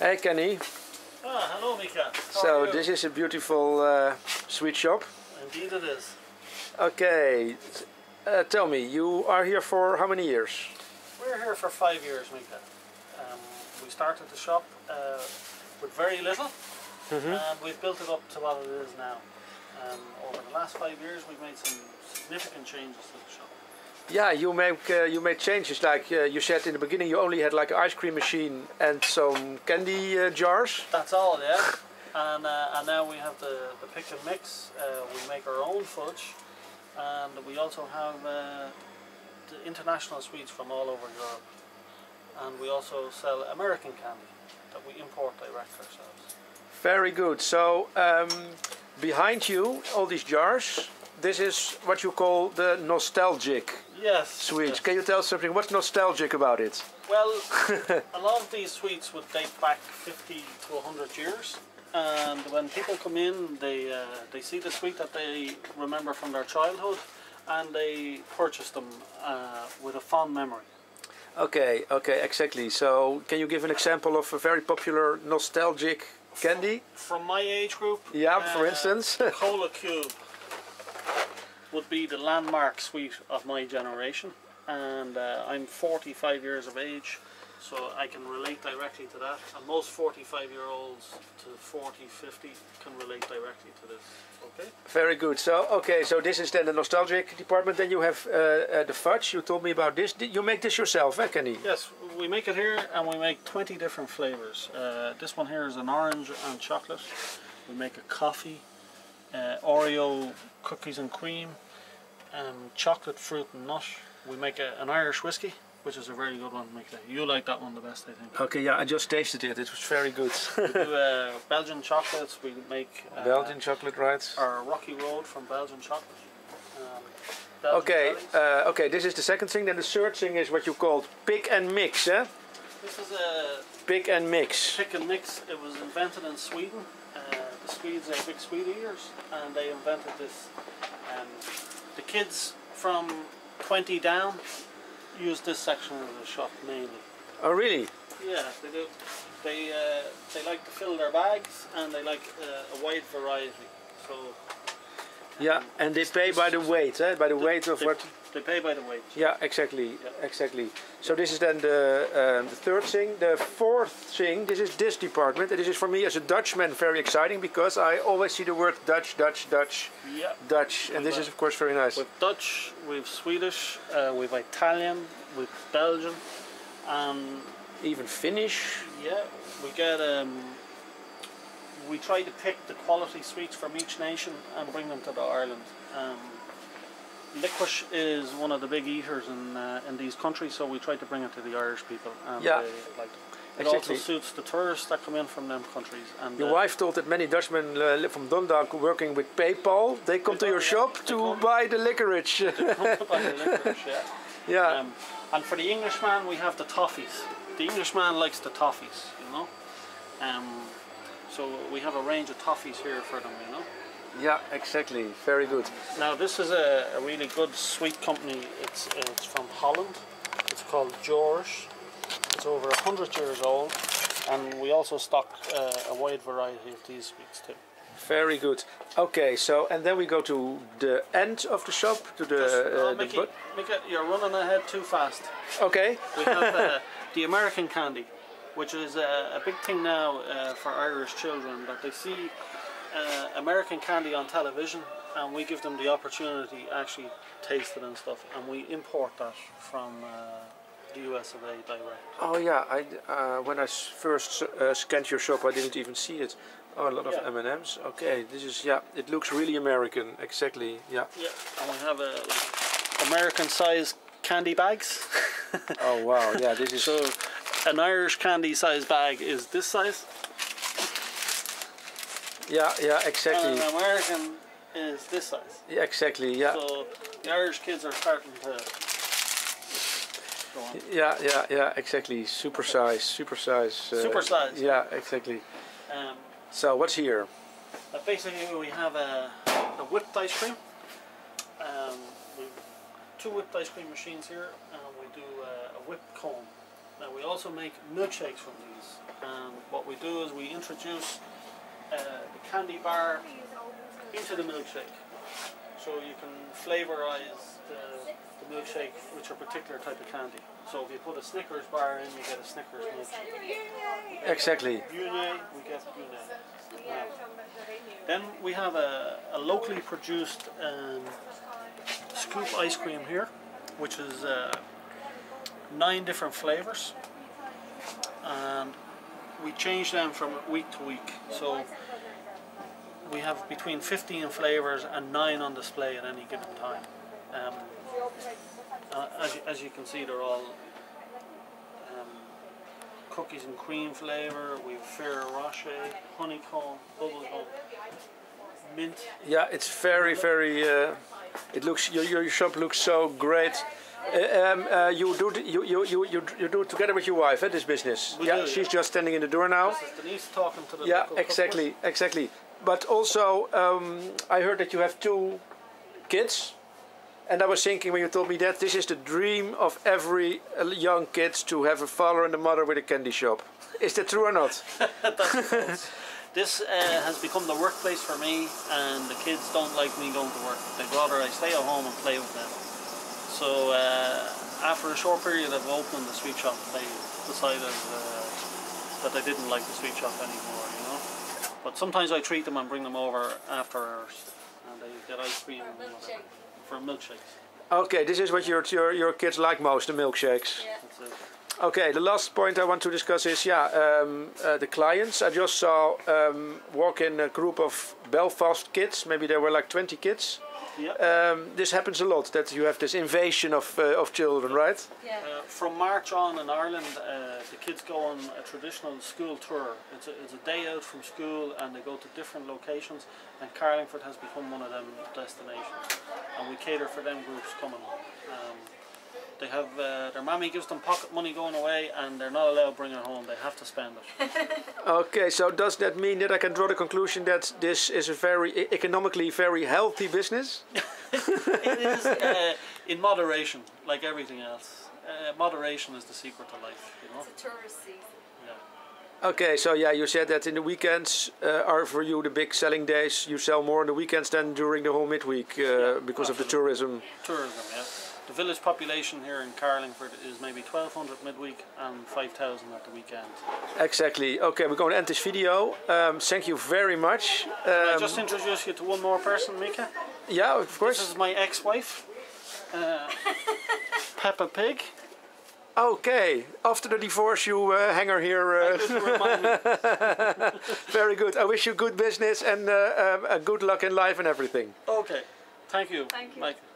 Hey Kenny. Ah, hello Mika. So this is a beautiful sweet shop. Indeed it is. Okay, tell me, you are here for how many years? We're here for 5 years, Mika. We started the shop with very little, and we've built it up to what it is now. Over the last 5 years, we've made some significant changes to the shop. Yeah, you made changes. Like you said in the beginning, you only had like an ice cream machine and some candy jars. That's all, yeah. And now we have the pick and mix. We make our own fudge, and we also have the international sweets from all over Europe. And we also sell American candy that we import direct ourselves. Very good. So behind you, all these jars. This is what you call the nostalgic sweets. Yes. Can you tell us something? What's nostalgic about it? Well, a lot of these sweets would date back 50 to 100 years. And when people come in, they see the sweet that they remember from their childhood, and they purchase them with a fond memory. Okay, okay, exactly. So can you give an example of a very popular nostalgic candy? From my age group? Yeah, for instance. Cola Cube would be the landmark sweet of my generation, and I'm 45 years of age, so I can relate directly to that, and most 45-year-olds to 40, 50 can relate directly to this, okay? Very good. So, okay, so this is then the nostalgic department. Then you have the fudge. You told me about this. You make this yourself, eh, Kenny? Yes, we make it here, and we make 20 different flavors. This one here is an orange and chocolate. We make a coffee, Oreo cookies and cream, chocolate fruit and nut. We make an Irish whiskey, which is a very good one. You like that one the best, I think. Okay, yeah, I just tasted it. It was very good. We do Belgian chocolates. We make Belgian chocolate, right? Our Rocky Road from Belgian chocolate. Okay. This is the second thing. Then the third thing is what you called pick and mix, eh? This is a pick and mix. Pick and mix. It was invented in Sweden. The Swedes are big Swede eaters, and they invented this. The kids from 20 down use this section of the shop mainly. Oh really? Yeah, they do. They like to fill their bags, and they like a wide variety. So yeah, and they pay by the weight, eh? By the weight of what? They pay by the weight. Yeah, exactly, yeah. Exactly. So this is then the third thing. The fourth thing, this is this department. And this is for me as a Dutchman very exciting, because I always see the word Dutch, Dutch, Dutch, yeah. Dutch. And this is of course very nice. With Dutch, with Swedish, with Italian, with Belgian. Even Finnish. Yeah, we get... we try to pick the quality sweets from each nation and bring them to the Ireland. Licorice is one of the big eaters in these countries, so we try to bring it to the Irish people. And yeah, they like it. It also suits the tourists that come in from them countries. And your wife told that many Dutchmen from Dundalk working with PayPal, they come to your shop to buy the licorice. They come to buy the licorice, yeah. Yeah. And for the Englishman, we have the toffees. The Englishman likes the toffees, you know. So we have a range of toffees here for them, you know. Yeah, exactly. Very good. Now this is a really good sweet company. It's from Holland. It's called George. It's over 100 years old, and we also stock a wide variety of these sweets too. Very good. Okay, so and then we go to the end of the shop, to the. Mickey, you're running ahead too fast. Okay. We have the American candy, which is a big thing now for Irish children, that they see American candy on television, and we give them the opportunity to actually taste it and stuff, and we import that from the US of A direct. Oh yeah, when I first scanned your shop, I didn't even see it. Oh, a lot of M&M's. Okay, this is, yeah, it looks really American, exactly, yeah. Yeah, and we have like American-sized candy bags. Oh wow, yeah, this is... So, an Irish candy-sized bag is this size. Yeah, yeah, exactly. And an American is this size. Yeah, exactly, yeah. So the Irish kids are starting to go on. Yeah, yeah, yeah, exactly. Super size, super size. Super size. Yeah, exactly. So what's here? Basically we have a whipped ice cream. We have two whipped ice cream machines here, and we do a whipped cone. Now we also make milkshakes from these, and what we do is we introduce the candy bar into the milkshake, so you can flavorize the milkshake with a particular type of candy. So if you put a Snickers bar in, you get a Snickers milkshake. Exactly. Beignet, we get beignet. Wow. Then we have a locally produced scoop ice cream here, which is 9 different flavours, and we change them from week to week. So we have between 15 flavours and 9 on display at any given time. As you can see, they're all cookies and cream flavour. We have Ferrero Rocher, honeycomb, bubblegum, mint. Yeah, it's very, very. It looks your shop looks so great. You do together with your wife, this business. She's just standing in the door now. This is Denise talking to the local exactly, customers. Exactly. But also, I heard that you have 2 kids, and I was thinking when you told me that this is the dream of every young kid to have a father and a mother with a candy shop. Is that true or not? That's false. This has become the workplace for me, and the kids don't like me going to work. They'd rather I stay at home and play with them. So after a short period of opening the sweet shop, they decided that they didn't like the sweet shop anymore, you know. But sometimes I treat them and bring them over after hours, and they get ice cream for milkshakes. Okay, this is what your kids like most, the milkshakes. Yeah. That's it. Okay, the last point I want to discuss is, the clients. I just saw walk in a group of Belfast kids. Maybe there were like 20 kids. Yep. This happens a lot, that you have this invasion of children, right? Yeah. From March on in Ireland, the kids go on a traditional school tour. It's a day out from school, and they go to different locations, and Carlingford has become one of them destinations. And we cater for them groups coming. They have their mammy gives them pocket money going away, and they're not allowed to bring it home. They have to spend it. Okay, so does that mean that I can draw the conclusion that this is a very economically very healthy business? It is in moderation, like everything else. Moderation is the secret to life. You know? It's a tourist season. Yeah. Okay, so yeah, you said that in the weekends are for you the big selling days. You sell more on the weekends than during the whole midweek because of the tourism. Tourism, yeah. The village population here in Carlingford is maybe 1,200 midweek and 5,000 at the weekend. Exactly. Okay, we're going to end this video. Thank you very much. Can I just introduce you to one more person, Mika? Yeah, of course. This is my ex-wife, Peppa Pig. Okay, after the divorce you hang her here. Very good. I wish you good business and good luck in life and everything. Okay, thank you. Thank you. Mike.